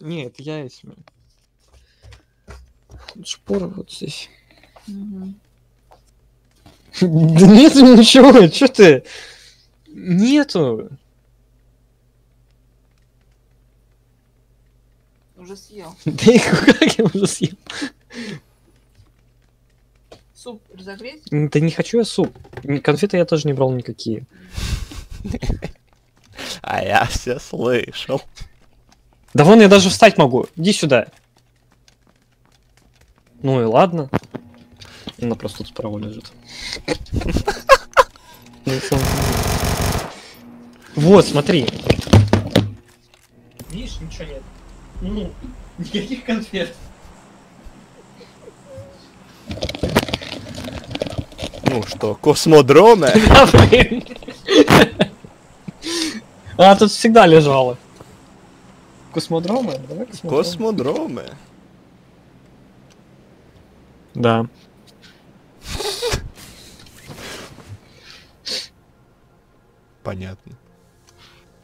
Нет, я есть. Шпор вот здесь. Угу. Да нету ничего, что ты? Нету. Уже съел. Да и как я уже съел? Суп разогреть? Да не хочу я суп. Конфеты я тоже не брал никакие. А я все слышал. Да вон я даже встать могу. Иди сюда. Ну и ладно. Она просто тут справа лежит. Вот, смотри. Видишь, ничего нет. Ну, никаких конфет. Ну что, космодромы? Она тут всегда лежала. Космодромы? Давай космодромы. Космодромы. Да. Понятно.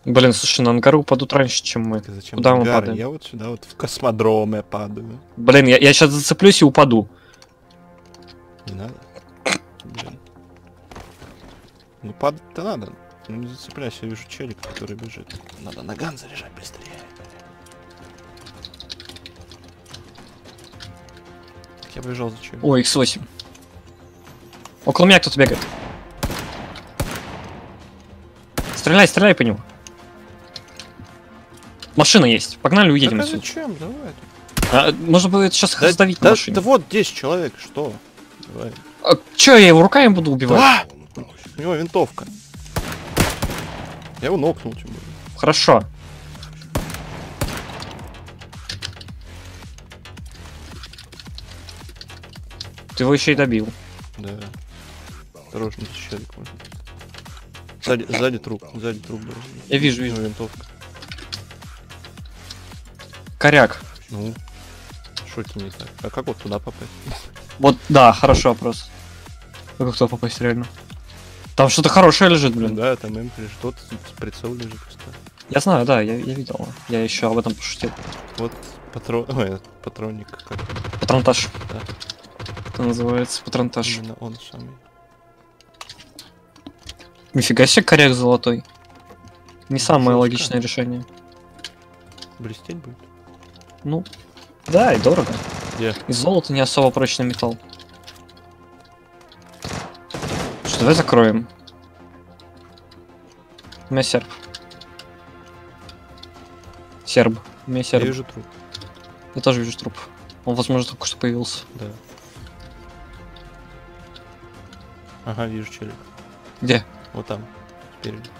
Блин, слушай, на ангару падут раньше, чем мы. Так, зачем куда мы падаем? Я вот сюда, вот в космодромы падаю. Блин, я сейчас зацеплюсь и упаду. Не надо. Блин. Ну падать-то надо. Ну не зацепляйся, я вижу челик, который бежит. Надо наган заряжать быстрее. Так, я побежал за челиком. Ой, Х8. Около меня кто-то бегает. Стреляй, стреляй по нему. Машина есть. Погнали, уедем отсюда. Зачем? Давай. А, можно было это сейчас раздавить на машине. Да вот 10 человек, что? Давай. А, чё, я его руками буду убивать? Да! У него винтовка. Я его нокнул, тем более. Хорошо. Ты его еще и добил. Да. Осторожно, человек можно. Сзади труп, сзади труп. Я вижу, вижу. Винтовка. Коряк. Ну, шути не так. А как вот туда попасть? Вот, да, хороший вопрос. Как туда попасть реально? Там что-то хорошее лежит, блин. Да, там эмпри, что-то с прицел лежит. Я знаю, да, я видел. Я еще об этом пошутил. Вот патрон, ой, патронник. Как... Патронтаж. Да. Это называется патронтаж. Именно он самый. Нифига себе, коряк золотой. Не самое логичное решение. Блестеть будет? Ну, да, и дорого. Где? И золото не особо прочный металл. Что, давай закроем. У меня серб. Серб. У меня серб. Я вижу труп. Я тоже вижу труп. Он, возможно, только что появился. Да. Ага, вижу челик. Где? Вот там, впереди.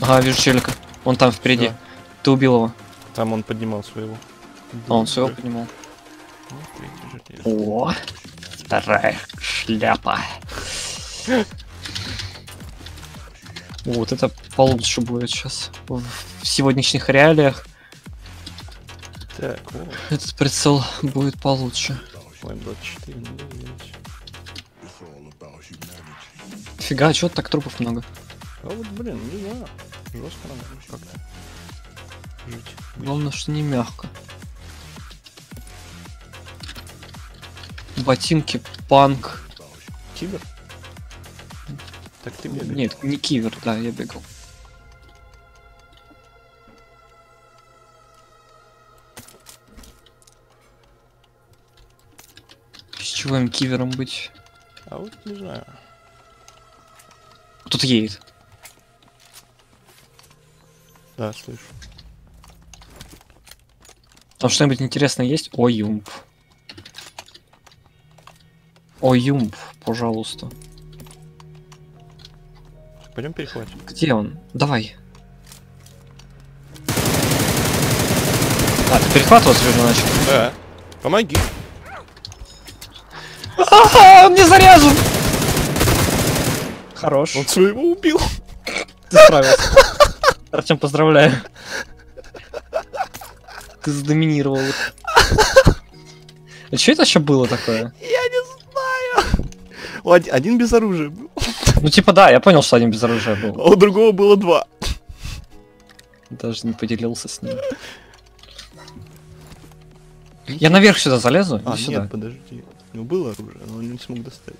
Ага, вижу челика. Он там впереди. Да. Ты убил его. Там он поднимал своего. А он своего поднимал. О, вторая шляпа. Вот это получше будет сейчас. В сегодняшних реалиях. Так, вот. Этот прицел будет получше. Фига, чё так трупов много? А вот, блин, не знаю. Жестко надо как-то жить. Главное, что не мягко. Ботинки, панк. Кибер? Так ты бегал? Нет, не кибер, да, я бегал. С чего им кивером быть? А вот не знаю. Тут едет. Да, слышу. Там что-нибудь интересное есть? О, юмб. О, юмб, пожалуйста. Пойдем перехватим. Где он? Давай. А, ты перехватываться уже начал? Да. Помоги. А-а-а, он не заряжен! Хорош. Он своего убил. Ты справился. Артем, поздравляю. Ты задоминировал. А что это вообще было такое? Я не знаю. Один без оружия был. Ну типа да, я понял, что один без оружия был. А у другого было два. даже не поделился с ним. Я наверх сюда залезу? А, сюда. Нет, подожди. У него было оружие, но он не смог достать.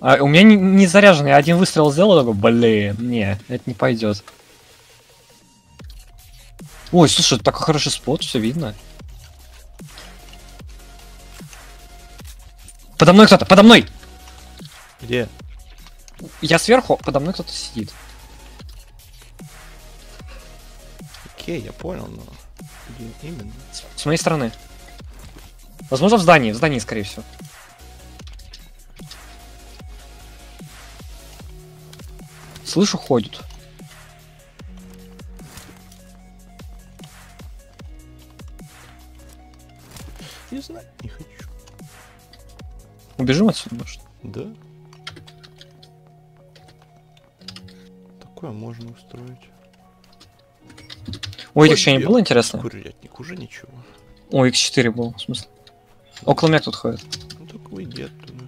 А, у меня не заряжен, я один выстрел сделал, такой, блин, не, это не пойдет. Ой, слушай, такой хороший спот, все видно. Подо мной кто-то, подо мной! Где? Я сверху, подо мной кто-то сидит. Окей, я понял, но... Где именно? С моей стороны. Возможно, в здании, скорее всего. Слышу, ходит. Не знаю, не хочу. Убежим отсюда, может? Да. Такое можно устроить. Ой, X4 не было, интересно? Курятник уже ничего. О, X4 был, в смысле. Около меня тут ходит. Ну так уйди оттуда.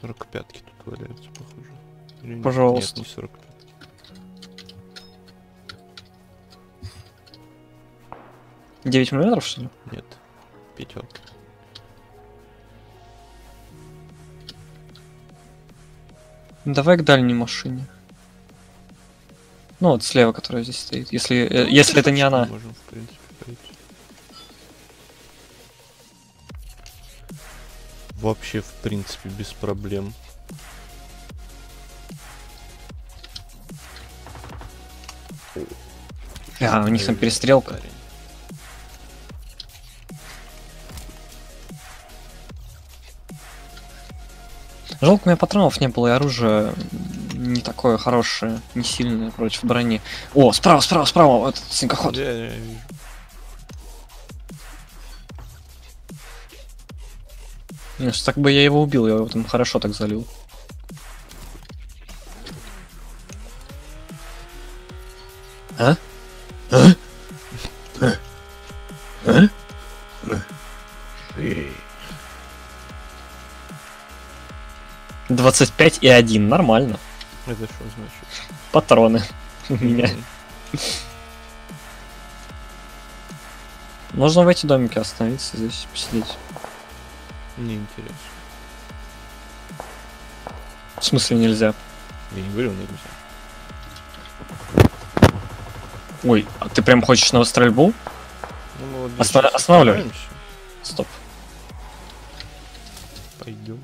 Сорок пятки тут валяются, похоже. Или пожалуйста. Нет, не 45. Девять миллиметров, что ли? Нет, пятерка. Давай к дальней машине. Ну вот слева, которая здесь стоит. Если это не она. Можем, в принципе, пойти. Вообще, в принципе, без проблем. А, у них там перестрелка. Парень. Жалко, у меня патронов не было, и оружие не такое хорошее, не сильное против брони. О, справа, справа, справа, этот снегоход. Ну, так бы я его убил, я его там хорошо так залил. А? А? А? А? А? 25 и 1, нормально. Это что значит? Патроны у меня. Можно в эти домики остановиться, здесь посидеть. Мне интересно. В смысле нельзя? Я не говорю, нельзя. Ой, а ты прям хочешь на стрельбу? Ну, вот останавливай. Стоп. Пойдем.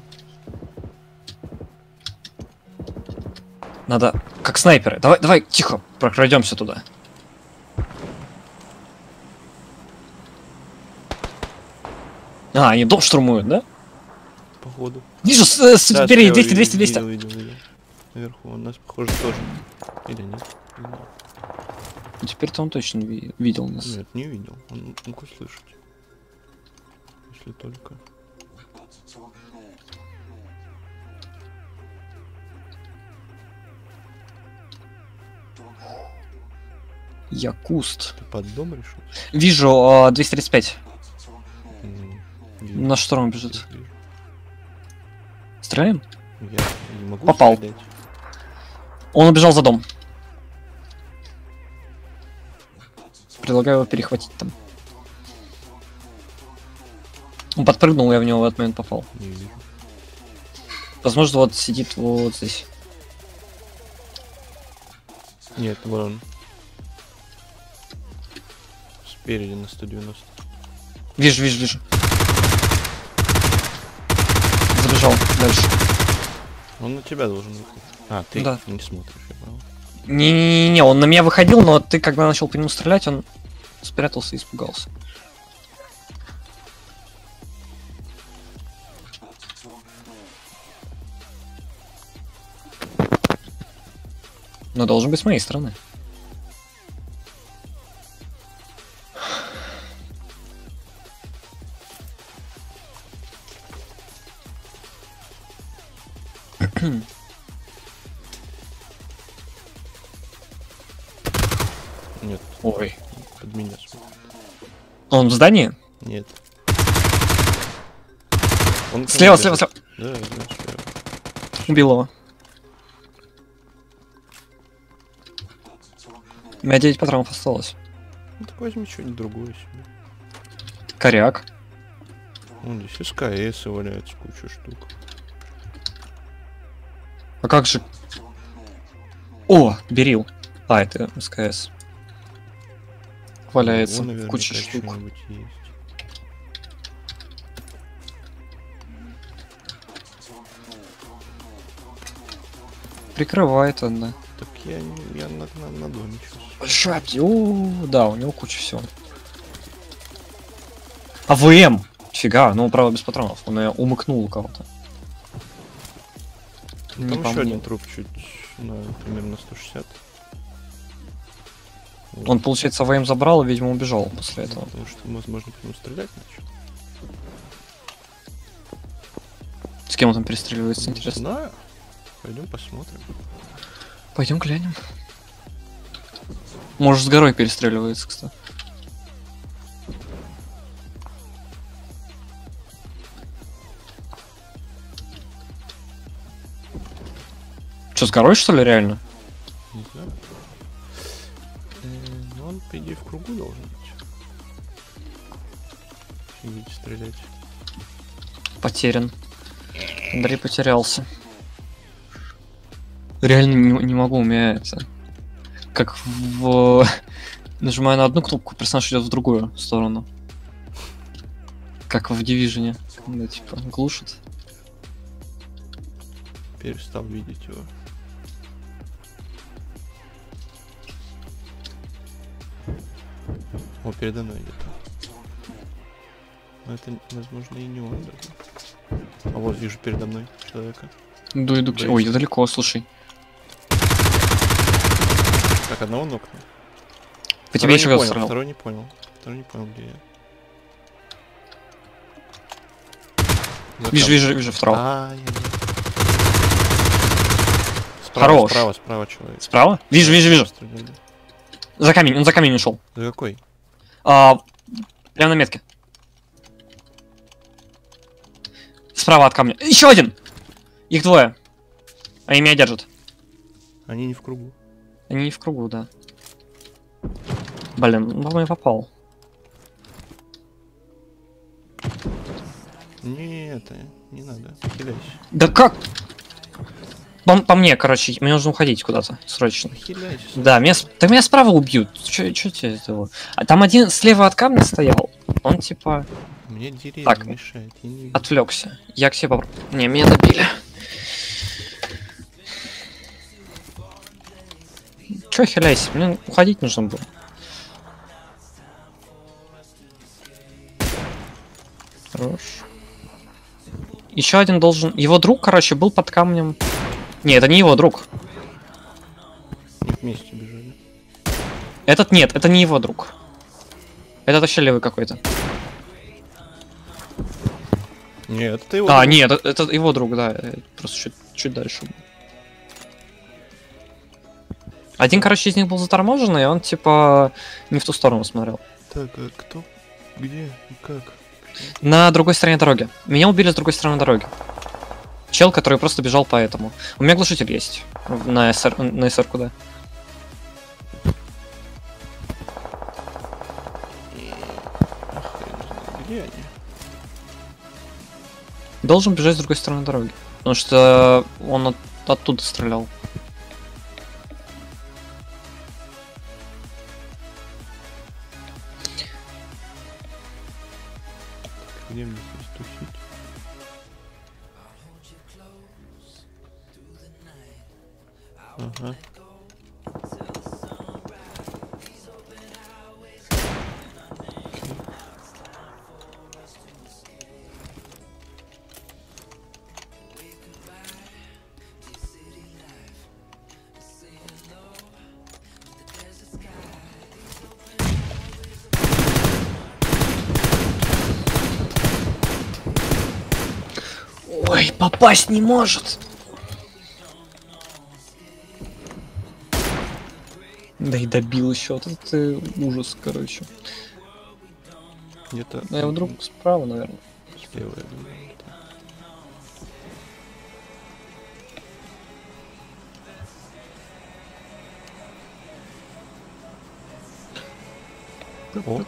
Надо, как снайперы. Давай, давай, тихо, прокрадемся туда. А, они дом штурмуют, да? Походу. Вижу, да, бери, 200, 200, 200. Видел. Наверху он нас, похоже, тоже. Или нет? Ну, теперь-то он точно видел нас. Нет, не видел. Он мог услышать. Если только... Я куст. Ты под дом решил? Вижу, 235. На штурм бежит. Стреляем? Я не могу. Попал. Стрелять. Он убежал за дом. Предлагаю его перехватить там. Он подпрыгнул, я в него в этот момент попал. Не вижу. Возможно, вот сидит вот здесь. Нет, вон он. Спереди на 190. Вижу, вижу, вижу. Забежал дальше. Он на тебя должен выходить. А, ты да. Не смотришь, я понял. Не-не-не, он на меня выходил, но ты, когда начал по нему стрелять, он спрятался и испугался. Но должен быть с моей стороны. Нет. Ой. Под меня. Он в здании? Нет. Он слева, слева, слева. Да, убил его. У меня 9 патронов осталось. Ну так возьми что-нибудь другое себе. Коряк. Вон здесь СКС валяется куча штук. А как же... О, берил. А, это СКС. Валяется куча штук. Прикрывает она. Так я на доме сейчас. Шапки. О, да, у него куча всего. АВМ! Фига, ну правда без патронов. Он ее умыкнул у кого-то. Там не еще один труп чуть, ну, примерно 160. Вот. Он, получается, АВМ забрал и, видимо, убежал после этого. Потому что, возможно, по нему стрелять начал. С кем он там перестреливается, не интересно? Знаю. Пойдем посмотрим. Пойдем глянем. Может, с горой перестреливается, кстати. Что, с горой, что ли, реально? Не знаю. Он, по идее, в кругу должен быть. Сидеть, стрелять. Потерян. Андрей потерялся. Реально не могу, у меня это... Как в... Нажимаю на одну кнопку, персонаж идет в другую сторону. Как в Division. Когда, типа, глушит. Перестал видеть его. О, передо мной где-то. Но это, возможно, и не он даже. А вот вижу передо мной человека. Да, иду к тебе. Ой, я далеко, слушай. Так, одного нокну. По тебе еще раз сорвал. Второй не понял. Второй не понял, где я. Вижу, вижу, вижу второго. Хорош. Справа, справа человек. Справа? Вижу, вижу, вижу. За камень, он за камень ушел. За какой? Прямо на метке. Справа от камня. Еще один! Их двое. Они меня держат. Они не в кругу. Они не в кругу, да. Блин, по-моему, я попал. Не, это не надо. Хиляйся. Да как? По мне, короче, мне нужно уходить куда-то срочно. Хиляйся. Да, меня, так меня справа убьют. Че тебе этого? А там один слева от камня стоял. Он типа. Мне деревья так мешает. Отвлекся. Я к себе попробую. Не, меня добили. Чё хиляйся? Мне уходить нужно было. Хорош. Еще один должен... Его друг, короче, был под камнем. Не, это не его друг. Они вместе бежали. Этот нет, это не его друг. Этот вообще левый какой-то. Нет, это его друг. А, нет, это его друг, да. Просто чуть дальше был. Один, короче, из них был заторможен, и он, типа, не в ту сторону смотрел. Так, а кто? Где? Как? На другой стороне дороги. Меня убили с другой стороны дороги. Чел, который просто бежал по этому. У меня глушитель есть. На СР куда? Где они? Должен бежать с другой стороны дороги. Потому что он оттуда стрелял. Где мне здесь тусить? Ага. Ой, попасть не может. Да и добил еще. Вот это ужас, короче. Где-то. Да, его друг справа, наверное. Слева, я думаю. О,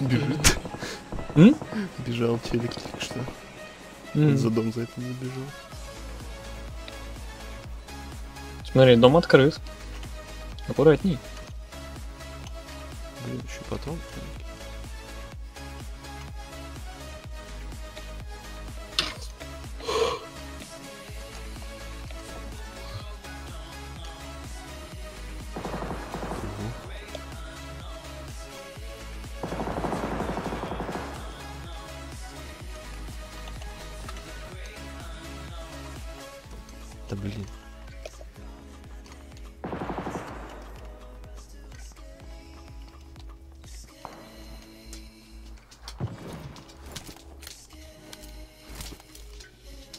бежит. Бежал телек только что. За дом за это не бежал. Смотри, дом открыт. Аккуратней. Блин, еще потом. Да блин.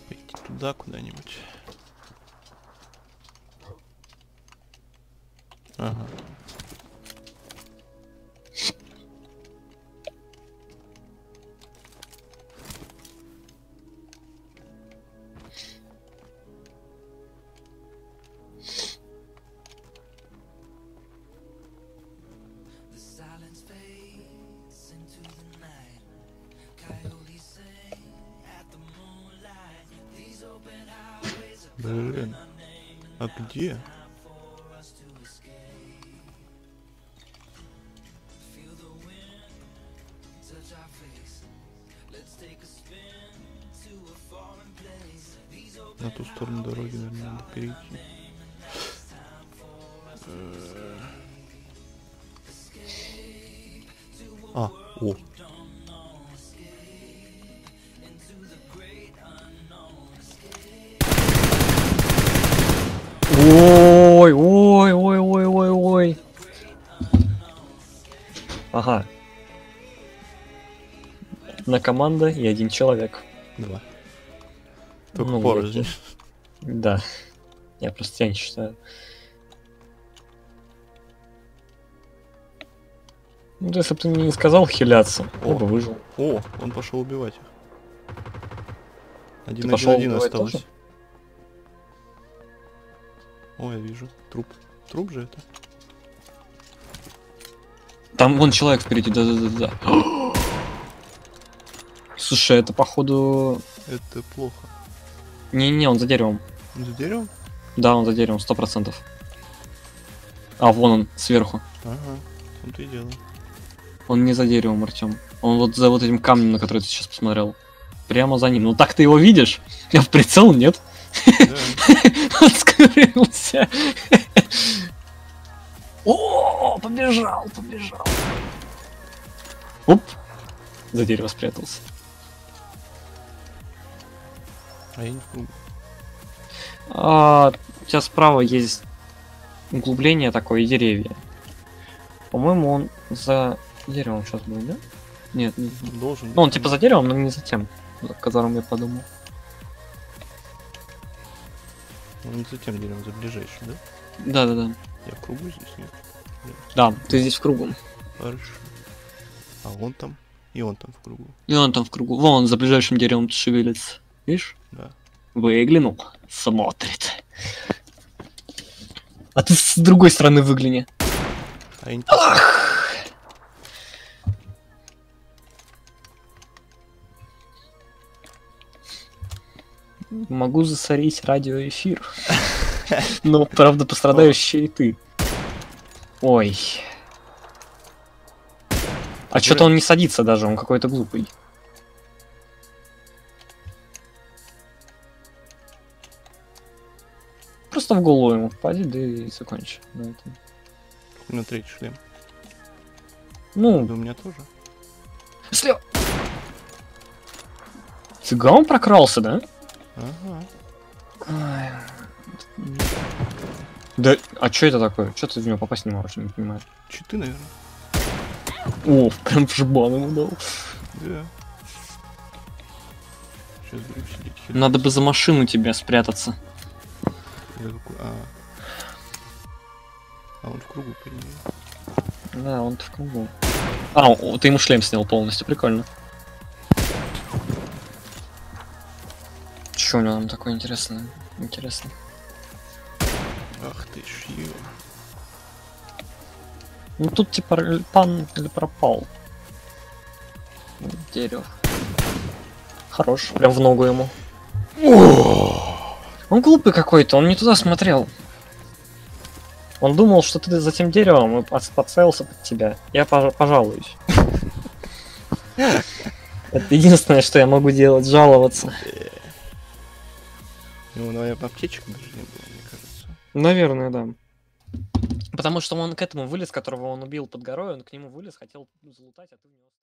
Пойти туда куда-нибудь. Ага. Блин, а где? На ту сторону дороги, наверное, надо перейти. А, о. Ой, ой, ой, ой, ой, ой. Ага. Одна команда и один человек. Два. Только ну, порознь. Да. Я просто тебя не считаю. Ну, если бы ты мне не сказал хиляться, он бы выжил. О, он пошел убивать их. Один на один остался. Тоже? Ой, я вижу. Труп. Труп же это. Там вон человек впереди, да-да-да-да. Слушай, это походу... Это плохо. Не-не, он за деревом. Он за деревом? Да, он за деревом, 100%. А, вон он, сверху. Ага, в том-то и дело. Он не за деревом, Артём. Он вот за вот этим камнем, на который ты сейчас посмотрел. Прямо за ним. Ну так ты его видишь? Я в прицел, нет? Он скрылся. О, побежал, побежал. Оп, за дерево спрятался. А я не в кругу. У тебя справа есть углубление такое, деревья. По-моему, он за деревом сейчас был, да? Нет, не должен. Ну, он типа за деревом, но не за тем, о котором я подумал. Он за тем деревом, за ближайшим, да? Да-да-да. Я в кругу здесь, нет? Да, ты здесь в кругу. Хорошо. А он там, и он там в кругу. И он там в кругу. Вон, за ближайшим деревом шевелится. Видишь? Да. Выглянул, смотрит. А ты с другой стороны выгляни. А не... Ах! Могу засорить радиоэфир. Но, правда, пострадаешь и ты. Ой. А что-то он не садится даже, он какой-то глупый. Просто в голову ему впади, да и закончи. На третий шлем. Ну. Да у меня тоже. Слева! Фига он прокрался, да? Ага. Ай. Да, а чё это такое? Чё ты в него попасть не можешь, не понимаю. Читы, наверное. О, прям в жбан ему дал. Да. Сейчас будем сидеть. Надо бы за машину тебя спрятаться. А он в кругу принял. Да, он в кругу. А, ты ему шлем снял полностью, прикольно. Что у него там такое интересное? Интересно. Ах ты ж, ё. Ну тут типа пан или пропал. Дерево. Хорош, прям в ногу ему. Он глупый какой-то, он не туда смотрел. Он думал, что ты за тем деревом и подставился под тебя. Я пожалуюсь. Это единственное, что я могу делать, жаловаться. Ну, наверное, аптечек даже не было, мне кажется. Наверное, да. Потому что он к этому вылез, которого он убил под горой, он к нему вылез, хотел залутать, а ты не...